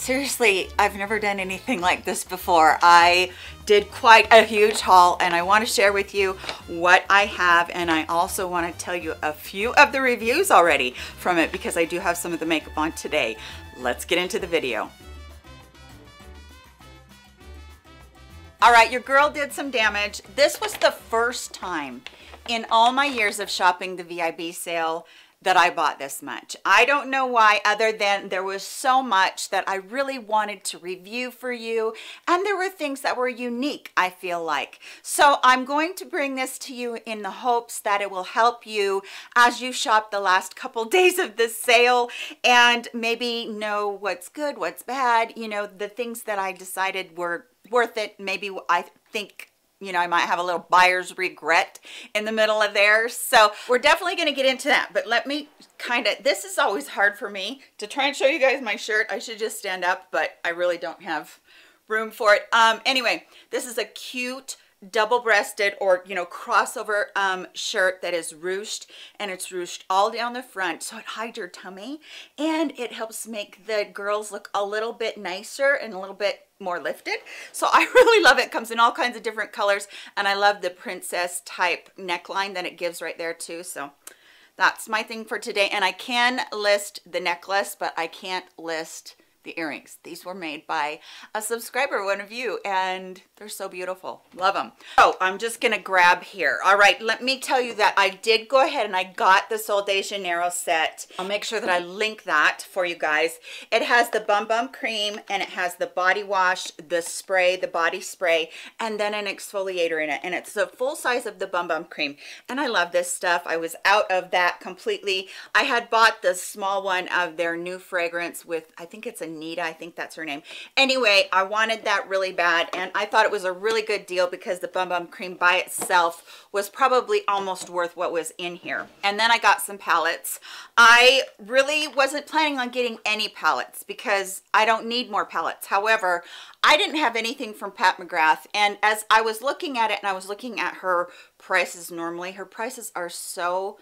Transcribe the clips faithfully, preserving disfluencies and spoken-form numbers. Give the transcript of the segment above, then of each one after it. seriously, I've never done anything like this before. I did quite a huge haul, and I want to share with you what I have, and I also want to tell you a few of the reviews already from it because I do have some of the makeup on today. Let's get into the video. All right, your girl did some damage. This was the first time in all my years of shopping the V I B sale that I bought this much. I don't know why, other than there was so much that I really wanted to review for you, and there were things that were unique, I feel like. So I'm going to bring this to you in the hopes that it will help you as you shop the last couple days of this sale, and maybe know what's good, what's bad, you know, the things that I decided were worth it. Maybe I think, you know, I might have a little buyer's regret in the middle of there. So we're definitely going to get into that. But let me kind of, this is always hard for me to try and show you guys my shirt. I should just stand up, but I really don't have room for it. Um, anyway, this is a cute double-breasted or, you know, crossover um, shirt that is ruched, and it's ruched all down the front, so it hides your tummy, and it helps make the girls look a little bit nicer and a little bit more lifted. So I really love it. It comes in all kinds of different colors, and I love the princess type neckline that it gives right there too. So that's my thing for today, and I can list the necklace, but I can't list the earrings. These were made by a subscriber, one of you, and they're so beautiful. Love them. Oh, I'm just gonna grab here. All right, let me tell you that I did go ahead and I got the Sol de Janeiro set. I'll make sure that I link that for you guys. It has the Bum Bum Cream, and it has the body wash, the spray, the body spray, and then an exfoliator in it. And it's the full size of the Bum Bum Cream. And I love this stuff. I was out of that completely. I had bought the small one of their new fragrance with, I think it's a Nita, I think that's her name. Anyway, I wanted that really bad, and I thought it was a really good deal because the Bum Bum Cream by itself was probably almost worth what was in here. And then I got some palettes. I really wasn't planning on getting any palettes because I don't need more palettes. However, I didn't have anything from Pat McGrath, and as I was looking at it and I was looking at her prices, normally her prices are so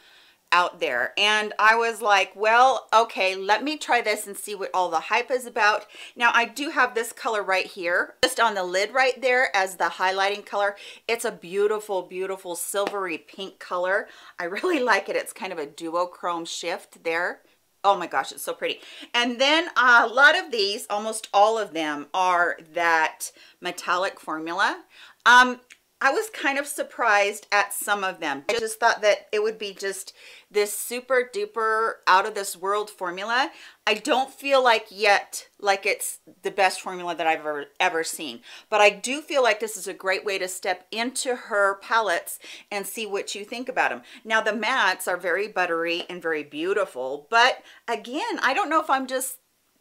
out there, and I was like, well, okay, let me try this and see what all the hype is about. Now I do have this color right here just on the lid right there as the highlighting color. It's a beautiful, beautiful silvery pink color. I really like it. It's kind of a duochrome shift there. Oh my gosh, it's so pretty. And then a lot of these, almost all of them, are that metallic formula. um I was kind of surprised at some of them. I just thought that it would be just this super duper out of this world formula. I don't feel like yet like it's the best formula that I've ever, ever seen, but I do feel like this is a great way to step into her palettes and see what you think about them. Now the mattes are very buttery and very beautiful, but again, I don't know if I'm just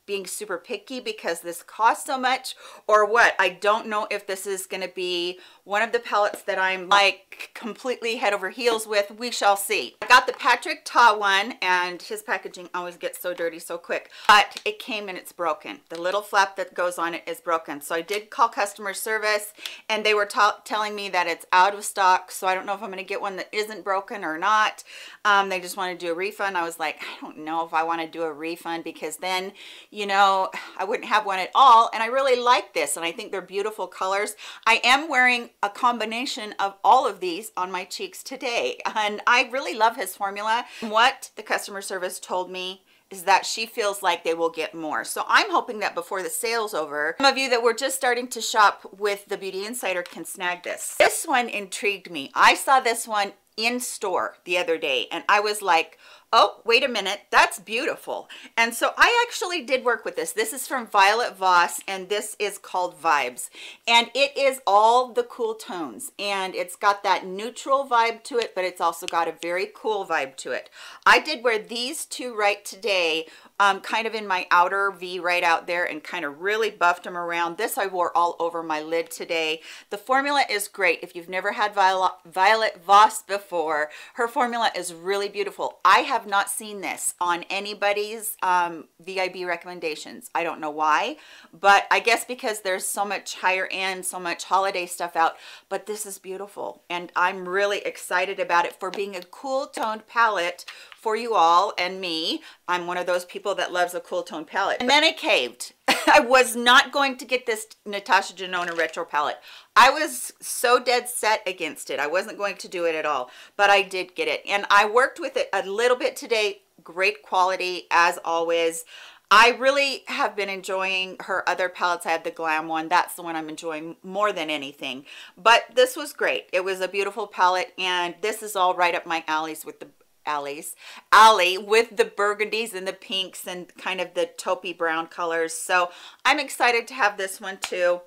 being super picky because this costs so much or what. I don't know if this is gonna be one of the palettes that I'm like completely head over heels with. We shall see. I got the Patrick Ta one, and his packaging always gets so dirty so quick, but it came and it's broken. The little flap that goes on it is broken. So I did call customer service, and they were telling me that it's out of stock. So I don't know if I'm gonna get one that isn't broken or not. Um, they just wanna do a refund. I was like, I don't know if I wanna do a refund because then, you know, I wouldn't have one at all. And I really like this, and I think they're beautiful colors. I am wearing a combination of all of these on my cheeks today, and I really love his formula. What the customer service told me is that she feels like they will get more. So I'm hoping that before the sale's over, some of you that were just starting to shop with the Beauty Insider can snag this. This one intrigued me. I saw this one in store the other day, and I was like, oh, wait a minute, that's beautiful. And so I actually did work with this. This is from Violet Voss, and this is called Vibes. And it is all the cool tones, and it's got that neutral vibe to it, but it's also got a very cool vibe to it. I did wear these two right today, um, kind of in my outer V right out there, and kind of really buffed them around. This I wore all over my lid today. The formula is great. If you've never had Viola, Violet Voss before, her formula is really beautiful. I have have not seen this on anybody's um, V I B recommendations. I don't know why, but I guess because there's so much higher end, so much holiday stuff out, but this is beautiful, and I'm really excited about it for being a cool toned palette for you all and me. I'm one of those people that loves a cool toned palette. And then it caved. I was not going to get this Natasha Denona retro palette. I was so dead set against it. I wasn't going to do it at all, but I did get it. And I worked with it a little bit today. Great quality as always. I really have been enjoying her other palettes. I have the Glam one. That's the one I'm enjoying more than anything. But this was great. It was a beautiful palette, and this is all right up my alleys with the alleys alley with the burgundies and the pinks and kind of the taupey brown colors. So I'm excited to have this one too.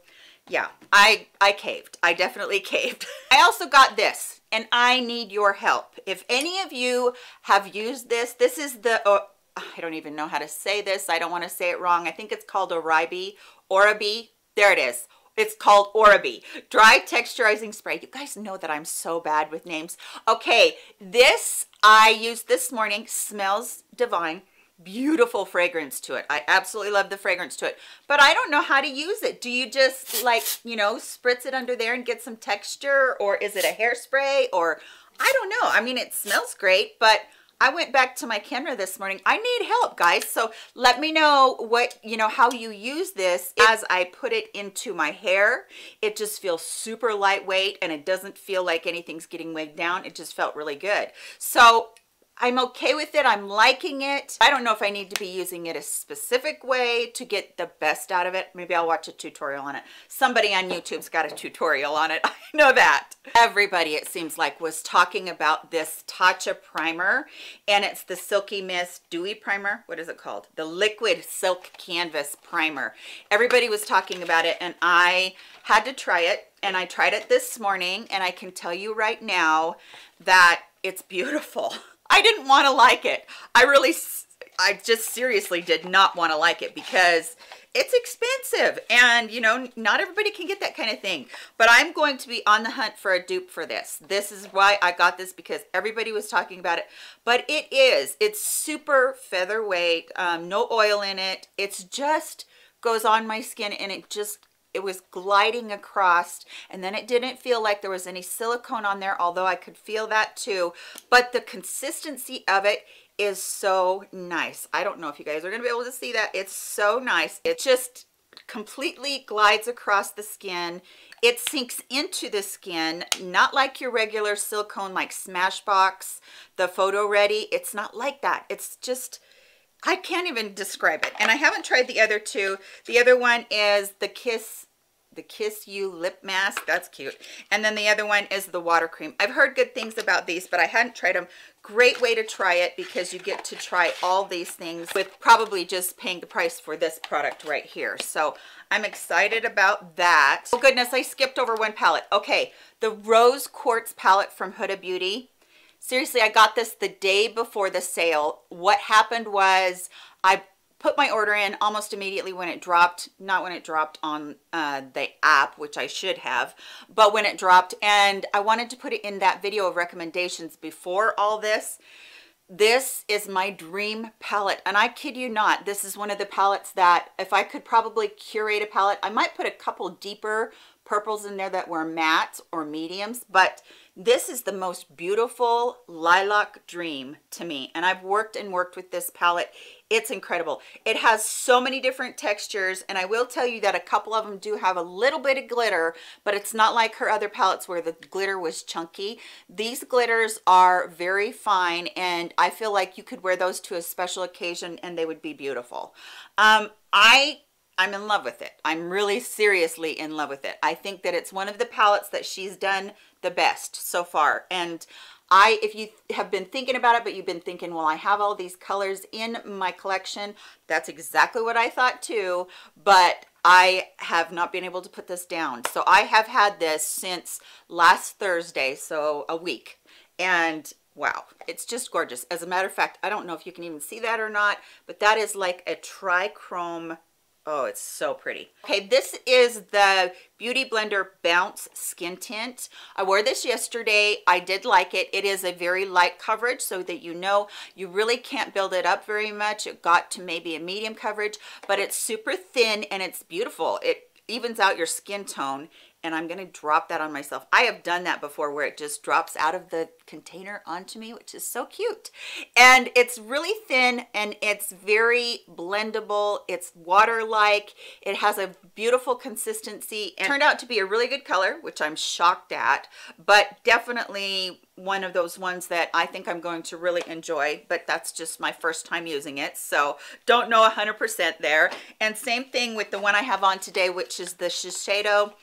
Yeah, I I caved. I definitely caved. I also got this, and I need your help. If any of you have used this, this is the uh, I don't even know how to say this. I don't want to say it wrong. I think it's called Oribe. Oribe. There it is. It's called Oribe Dry Texturizing Spray. You guys know that I'm so bad with names. Okay, this I used this morning. Smells divine. Beautiful fragrance to it. I absolutely love the fragrance to it, but I don't know how to use it. Do you just, like, you know, spritz it under there and get some texture, or is it a hairspray, or I don't know. I mean, it smells great, but I went back to my camera this morning. I need help, guys. So let me know what, you know, how you use this. As I put it into my hair, it just feels super lightweight, and it doesn't feel like anything's getting wigged down. It just felt really good. So I'm okay with it. I'm liking it. I don't know if I need to be using it a specific way to get the best out of it. Maybe I'll watch a tutorial on it. Somebody on YouTube's got a tutorial on it. I know that. Everybody, it seems like, was talking about this Tatcha primer, and it's the Silky Mist Dewy Primer. What is it called? The Liquid Silk Canvas Primer. Everybody was talking about it, and I had to try it, and I tried it this morning, and I can tell you right now that it's beautiful. I didn't want to like it. I really, I just seriously did not want to like it, because it's expensive, and, you know, not everybody can get that kind of thing. But I'm going to be on the hunt for a dupe for this. This is why I got this, because everybody was talking about it. But it is, it's super featherweight, um, no oil in it. It's just goes on my skin, and it just, it was gliding across, and then it didn't feel like there was any silicone on there, although I could feel that too. But the consistency of it is so nice. I don't know if you guys are gonna be able to see that. It's so nice. It just completely glides across the skin. It sinks into the skin, not like your regular silicone, like Smashbox, the Photo Ready. It's not like that. It's just, I can't even describe it. And I haven't tried the other two. The other one is the Kiss, the Kiss You Lip Mask. That's cute. And then the other one is the Water Cream. I've heard good things about these, but I hadn't tried them. Great way to try it, because you get to try all these things with probably just paying the price for this product right here. So I'm excited about that. Oh goodness, I skipped over one palette. Okay, the Rose Quartz palette from Huda Beauty. Seriously, I got this the day before the sale. What happened was I put my order in almost immediately when it dropped, not when it dropped on uh, the app, which I should have, but when it dropped, and I wanted to put it in that video of recommendations before all this. This is my dream palette, and I kid you not, this is one of the palettes that if I could probably curate a palette, I might put a couple deeper purples in there that were mattes or mediums, but this is the most beautiful lilac dream to me. And I've worked and worked with this palette. It's incredible. It has so many different textures, and I will tell you that a couple of them do have a little bit of glitter, but it's not like her other palettes where the glitter was chunky. These glitters are very fine, and I feel like you could wear those to a special occasion and they would be beautiful. Um, I I'm in love with it. I'm really seriously in love with it. I think that it's one of the palettes that she's done the best so far. And I, if you have been thinking about it, but you've been thinking, well, I have all these colors in my collection. That's exactly what I thought too, but I have not been able to put this down. So I have had this since last Thursday, so a week. And wow, it's just gorgeous. As a matter of fact, I don't know if you can even see that or not, but that is like a trichrome. Oh, it's so pretty. Okay, this is the Beauty Blender Bounce Skin Tint. I wore this yesterday. I did like it. It is a very light coverage, so that, you know, you really can't build it up very much. It got to maybe a medium coverage, but it's super thin and it's beautiful. It evens out your skin tone, and I'm gonna drop that on myself. I have done that before where it just drops out of the container onto me, which is so cute. And it's really thin and it's very blendable. It's water-like. It has a beautiful consistency and turned out to be a really good color, which I'm shocked at, but definitely one of those ones that I think I'm going to really enjoy, but that's just my first time using it, so don't know one hundred percent there. And same thing with the one I have on today, which is the Shiseido.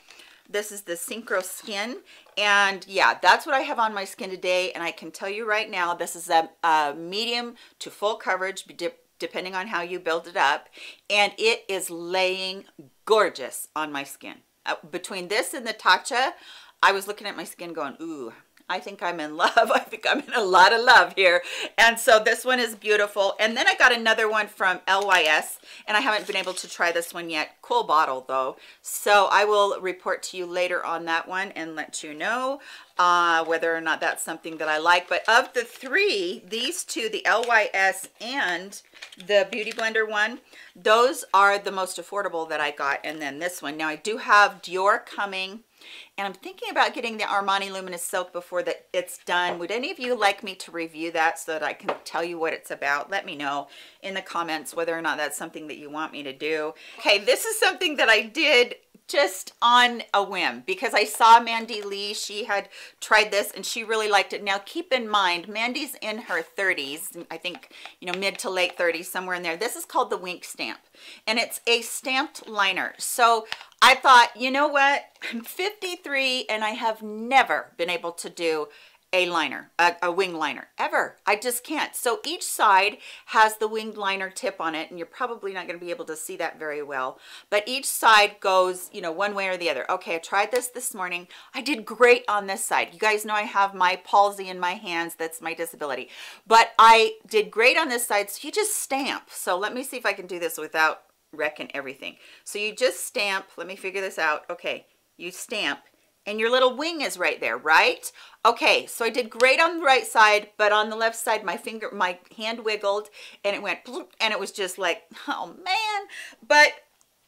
This is the Synchro Skin, and yeah, that's what I have on my skin today. And I can tell you right now, this is a, a medium to full coverage, de depending on how you build it up, and it is laying gorgeous on my skin. Uh, between this and the Tatcha, I was looking at my skin going, ooh, I think I'm in love. I think I'm in a lot of love here. And so this one is beautiful. And then I got another one from L Y S, and I haven't been able to try this one yet. Cool bottle though. So I will report to you later on that one and let you know uh, whether or not that's something that I like. But of the three, these two, the L Y S and the Beauty Blender one, those are the most affordable that I got. And then this one. Now I do have Dior coming, and I'm thinking about getting the Armani Luminous Silk before that it's done. Would any of you like me to review that so that I can tell you what it's about? Let me know in the comments whether or not that's something that you want me to do. Okay, this is something that I did just on a whim because I saw Mandy Lee. She had tried this and she really liked it. Now keep in mind, Mandy's in her thirties, I think, you know, mid to late thirties, somewhere in there. This is called the Wink Stamp, and it's a stamped liner. So I thought, you know what, I'm fifty-three and I have never been able to do a liner, a, a wing liner, ever. I just can't. So each side has the winged liner tip on it, and you're probably not going to be able to see that very well, but each side goes, you know, one way or the other. Okay, I tried this this morning. I did great on this side. You guys know I have my palsy in my hands. That's my disability, but I did great on this side. So you just stamp. So let me see if I can do this without wrecking everything. So you just stamp. Let me figure this out. Okay, you stamp. And your little wing is right there, right? Okay, so I did great on the right side, but on the left side, my finger, my hand wiggled and it went bloop, and it was just like, oh man. But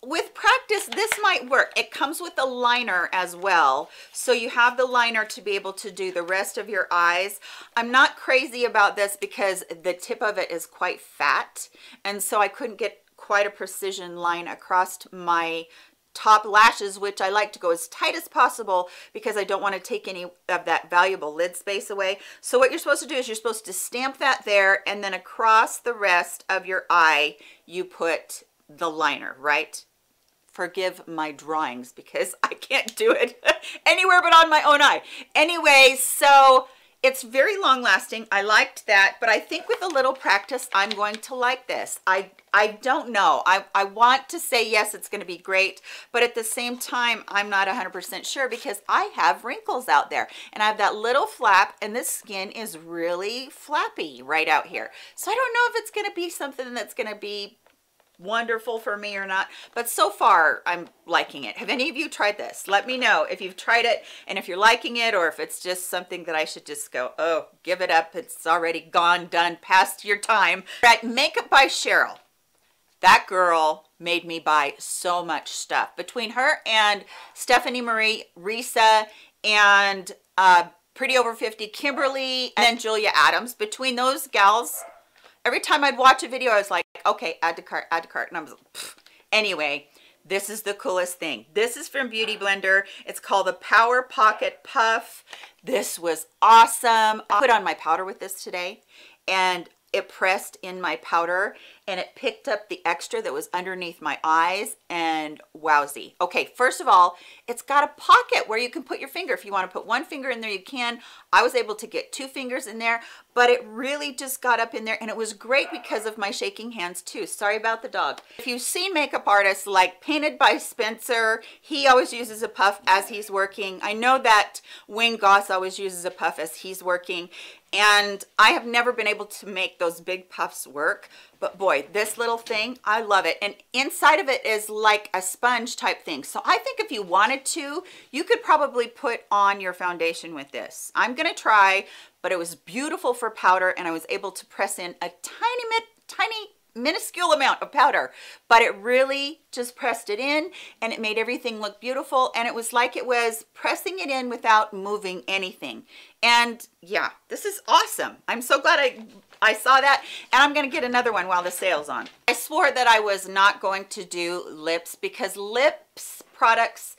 with practice, this might work. It comes with a liner as well. So you have the liner to be able to do the rest of your eyes. I'm not crazy about this because the tip of it is quite fat. And so I couldn't get quite a precision line across my top lashes, which I like to go as tight as possible because I don't want to take any of that valuable lid space away. So what you're supposed to do is you're supposed to stamp that there, and then across the rest of your eye you put the liner, right? Forgive my drawings because I can't do it anywhere but on my own eye. Anyway, so it's very long lasting. I liked that, but I think with a little practice, I'm going to like this. I, I don't know. I, I want to say, yes, it's going to be great, but at the same time, I'm not one hundred percent sure because I have wrinkles out there and I have that little flap, and this skin is really flappy right out here. So I don't know if it's going to be something that's going to be wonderful for me or not, but so far I'm liking it. Have any of you tried this? Let me know if you've tried it and if you're liking it, or if it's just something that I should just go, oh, give it up, it's already gone, done, past your time. At Makeup by Cheryl, that girl made me buy so much stuff. Between her and Stephanie Marie, Risa, and uh, Pretty Over fifty, Kimberly, and then Julia Adams, between those gals, every time I'd watch a video, I was like, okay, add to cart, add to cart. And I was like, pfft. Anyway, this is the coolest thing. This is from Beauty Blender. It's called the Power Pocket Puff. This was awesome. I put on my powder with this today, and it pressed in my powder and it picked up the extra that was underneath my eyes, and wowsy. Okay, first of all, it's got a pocket where you can put your finger. If you want to put one finger in there, you can. I was able to get two fingers in there, but it really just got up in there, and it was great because of my shaking hands too. Sorry about the dog. If you've seen makeup artists like Painted by Spencer, he always uses a puff as he's working. I know that Wayne Goss always uses a puff as he's working. And I have never been able to make those big puffs work, but boy, this little thing, I love it. And inside of it is like a sponge type thing. So I think if you wanted to, you could probably put on your foundation with this. I'm gonna try, but it was beautiful for powder, and I was able to press in a tiny bit, tiny minuscule amount of powder, but it really just pressed it in and it made everything look beautiful. And it was like it was pressing it in without moving anything. And yeah, this is awesome. I'm so glad I I saw that, and I'm gonna get another one while the sale's on. I swore that I was not going to do lips because lips products,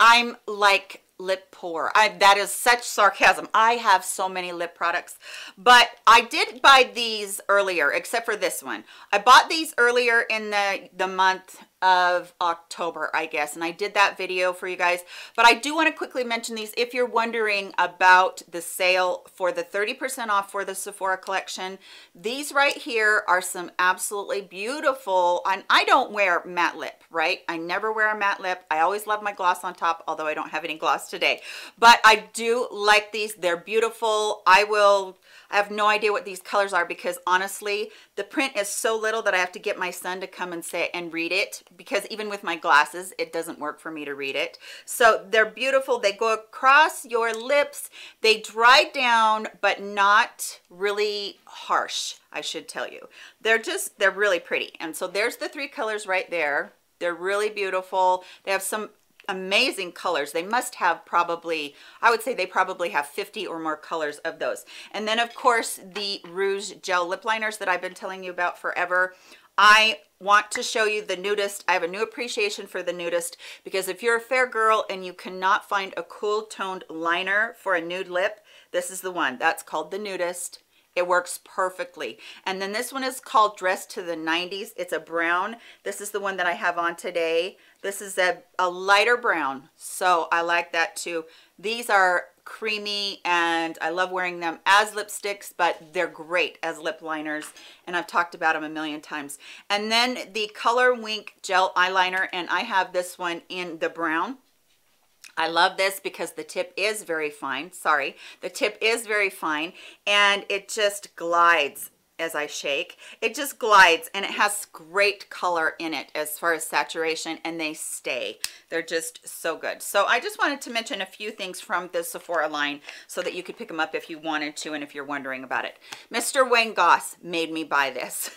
I'm like lip poor. I, that is such sarcasm. I have so many lip products, but I did buy these earlier, except for this one. I bought these earlier in the, the month of October, I guess, and I did that video for you guys, but I do want to quickly mention these if you're wondering about the sale for the thirty percent off for the Sephora collection. These right here are some absolutely beautiful, and I don't wear matte lip, right? I never wear a matte lip. I always love my gloss on top, although I don't have any gloss today, but I do like these. They're beautiful. I will, I have no idea what these colors are because honestly the print is so little that I have to get my son to come and sit and read it, because even with my glasses it doesn't work for me to read it. So they're beautiful. They go across your lips. They dry down but not really harsh, I should tell you. They're just, they're really pretty. And so there's the three colors right there. They're really beautiful. They have some amazing colors. They must have probably, I would say they probably have fifty or more colors of those. And then of course the Rouge Gel Lip Liners that I've been telling you about forever. I want to show you the Nudist. I have a new appreciation for the Nudist because if you're a fair girl and you cannot find a cool toned liner for a nude lip, this is the one. That's called the Nudist. It works perfectly. And then this one is called Dress to the nineties. It's a brown. This is the one that I have on today. This is a, a lighter brown, so I like that too. These are creamy and I love wearing them as lipsticks, but they're great as lip liners, and I've talked about them a million times. And then the Color Wink Gel Eyeliner, and I have this one in the brown. I love this because the tip is very fine. Sorry, the tip is very fine, and it just glides as I shake. It just glides, and it has great color in it as far as saturation, and they stay. They're just so good. So I just wanted to mention a few things from the Sephora line so that you could pick them up if you wanted to and if you're wondering about it. Mister Wayne Goss made me buy this.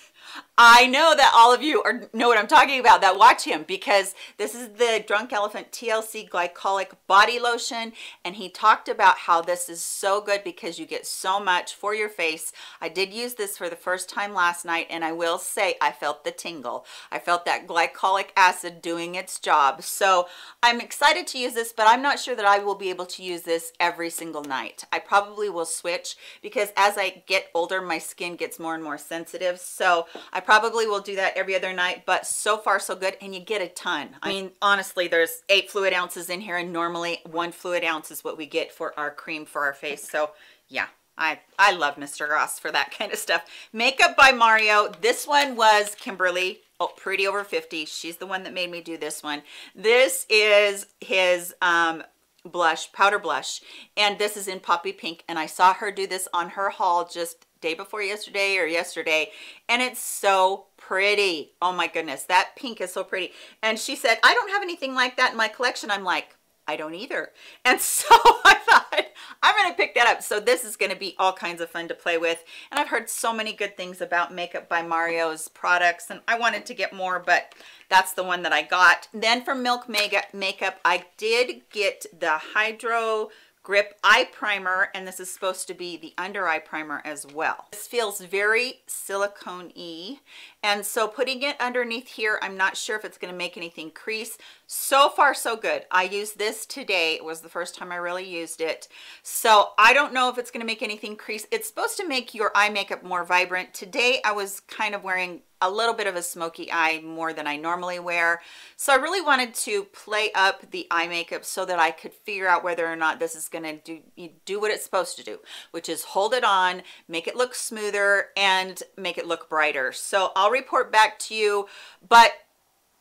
I know that all of you are, know what I'm talking about that watch him, because this is the Drunk Elephant T L C Glycolic Body Lotion, and he talked about how this is so good because you get so much for your face. I did use this for the first time last night, and I will say I felt the tingle. I felt that glycolic acid doing its job. So I'm excited to use this, but I'm not sure that I will be able to use this every single night. I probably will switch because as I get older, my skin gets more and more sensitive. So I probably will do that every other night, but so far so good, and you get a ton. I mean, honestly, there's eight fluid ounces in here, and normally one fluid ounce is what we get for our cream for our face. So yeah, I, I love Mister Goss for that kind of stuff. Makeup by Mario. This one was Kimberly. Oh, Pretty Over fifty. She's the one that made me do this one. This is his um, blush, powder blush, and this is in Poppy Pink, and I saw her do this on her haul just day before yesterday or yesterday, and it's so pretty. Oh my goodness, that pink is so pretty. And she said, I don't have anything like that in my collection. I'm like, I don't either. And so I thought, I'm gonna pick that up. So this is gonna be all kinds of fun to play with, and I've heard so many good things about Makeup by Mario's products, and I wanted to get more, but that's the one that I got. Then from Milk Makeup, I did get the Hydro Grip Eye Primer, and this is supposed to be the under eye primer as well. This feels very silicone-y, and so putting it underneath here, I'm not sure if it's going to make anything crease. So far so good. I used this today. It was the first time I really used it, so I don't know if it's going to make anything crease. It's supposed to make your eye makeup more vibrant. Today I was kind of wearing a little bit of a smoky eye more than I normally wear. So I really wanted to play up the eye makeup so that I could figure out whether or not this is gonna do, do what it's supposed to do, which is hold it on, make it look smoother, and make it look brighter. So I'll report back to you, but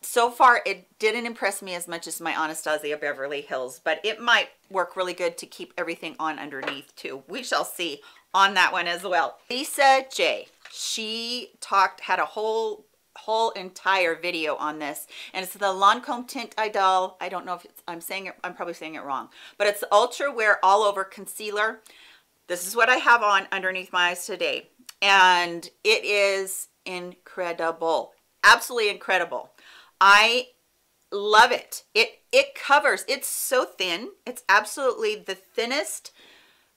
so far it didn't impress me as much as my Anastasia Beverly Hills, but it might work really good to keep everything on underneath too. We shall see on that one as well. Lisa J. She talked, had a whole whole entire video on this, and it's the Lancôme Tint Idol. I don't know if it's, I'm saying it, I'm probably saying it wrong, but it's the Ultra Wear All Over Concealer. This is what I have on underneath my eyes today, and it is incredible. Absolutely incredible. I love it. It it covers. It's so thin. It's absolutely the thinnest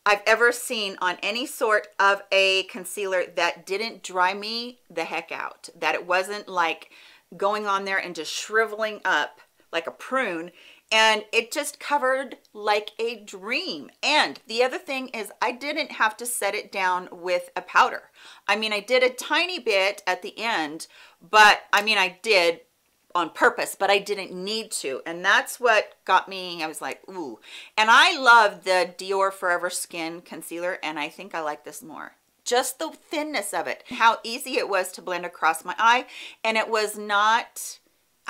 I've ever seen on any sort of a concealer that didn't dry me the heck out. That it wasn't like going on there and just shriveling up like a prune. And it just covered like a dream. And the other thing is I didn't have to set it down with a powder. I mean, I did a tiny bit at the end, but I mean, I did on purpose, but I didn't need to. And that's what got me. I was like, ooh. And I love the Dior Forever Skin Concealer, and I think I like this more. Just the thinness of it, how easy it was to blend across my eye, and it was not...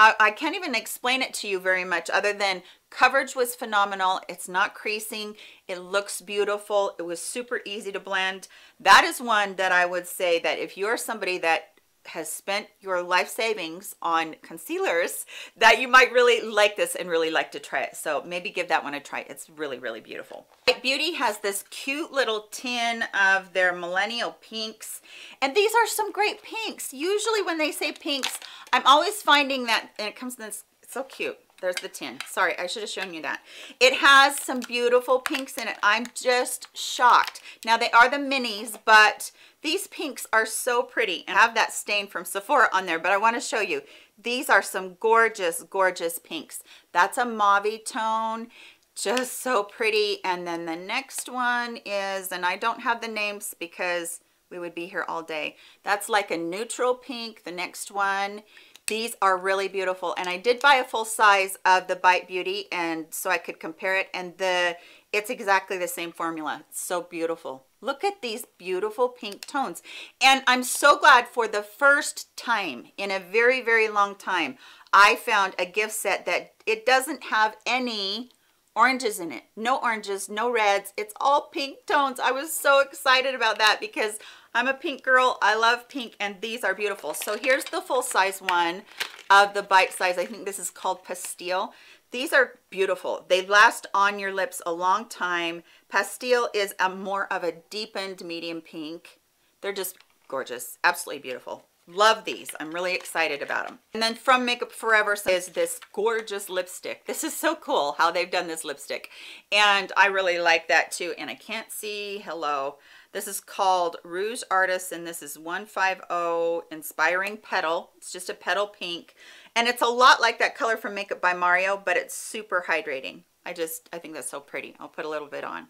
I can't even explain it to you very much other than coverage was phenomenal. It's not creasing. It looks beautiful. It was super easy to blend. That is one that I would say that if you're somebody that has spent your life savings on concealers, that you might really like this and really like to try it. So maybe give that one a try. It's really, really beautiful. Bite Beauty has this cute little tin of their millennial pinks, and these are some great pinks. Usually when they say pinks, I'm always finding that, and it comes in this, it's so cute. There's the tin. Sorry, I should have shown you that. It has some beautiful pinks in it. I'm just shocked. Now they are the minis, but these pinks are so pretty. And I have that stain from Sephora on there, but I want to show you. These are some gorgeous, gorgeous pinks. That's a mauve tone. Just so pretty. And then the next one is, and I don't have the names because we would be here all day. That's like a neutral pink. The next one. These are really beautiful, and I did buy a full size of the Bite Beauty, and so I could compare it, and the it's exactly the same formula. It's so beautiful. Look at these beautiful pink tones, and I'm so glad for the first time in a very, very long time, I found a gift set that it doesn't have any oranges in it. No oranges, no reds. It's all pink tones. I was so excited about that because I'm a pink girl. I love pink, and these are beautiful. So here's the full size one of the bite size. I think this is called Pastille. These are beautiful. They last on your lips a long time. Pastille is a more of a deepened medium pink. They're just gorgeous. Absolutely beautiful. Love these. I'm really excited about them. And then from Makeup Forever is this gorgeous lipstick. This is so cool how they've done this lipstick, and I really like that too. And I can't see. Hello. This is called Rouge Artist, and this is one five zero Inspiring Petal. It's just a petal pink, and it's a lot like that color from Makeup by Mario, but it's super hydrating. I just, I think that's so pretty. I'll put a little bit on.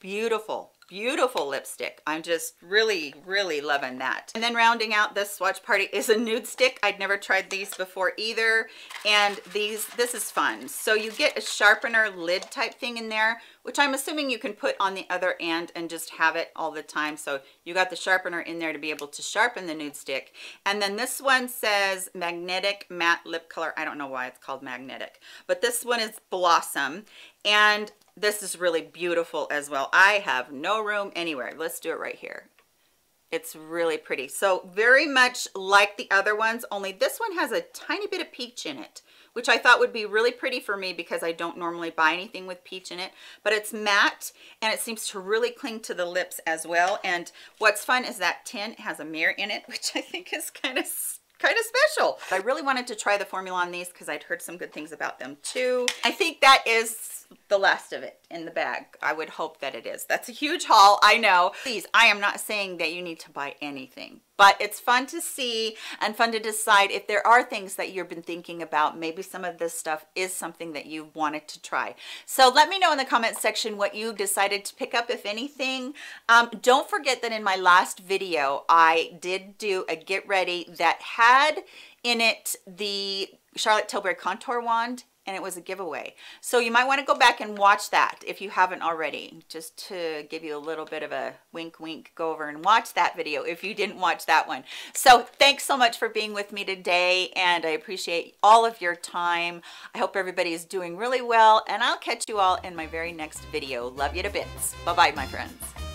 Beautiful. Beautiful lipstick. I'm just really, really loving that. And then rounding out this swatch party is a nude stick. I'd never tried these before either. And these, this is fun. So you get a sharpener lid type thing in there, which I'm assuming you can put on the other end and just have it all the time. So you got the sharpener in there to be able to sharpen the nude stick. And then this one says Magnetic Matte Lip Color. I don't know why it's called magnetic, but this one is Blossom. And this is really beautiful as well. I have no room anywhere. Let's do it right here. It's really pretty. So very much like the other ones, only this one has a tiny bit of peach in it, which I thought would be really pretty for me because I don't normally buy anything with peach in it, but it's matte and it seems to really cling to the lips as well. And what's fun is that tin has a mirror in it, which I think is kind of kind of special. I really wanted to try the formula on these because I'd heard some good things about them too. I think that is the last of it in the bag. I would hope that it is. That's a huge haul, I know. Please, I am not saying that you need to buy anything, but it's fun to see and fun to decide if there are things that you've been thinking about. Maybe some of this stuff is something that you wanted to try. So let me know in the comment section what you decided to pick up, if anything. Um, don't forget that in my last video, I did do a get ready that had in it the Charlotte Tilbury contour wand, and it was a giveaway. So you might want to go back and watch that if you haven't already, just to give you a little bit of a wink, wink, go over and watch that video if you didn't watch that one. So thanks so much for being with me today, and I appreciate all of your time. I hope everybody is doing really well, and I'll catch you all in my very next video. Love you to bits. Bye-bye, my friends.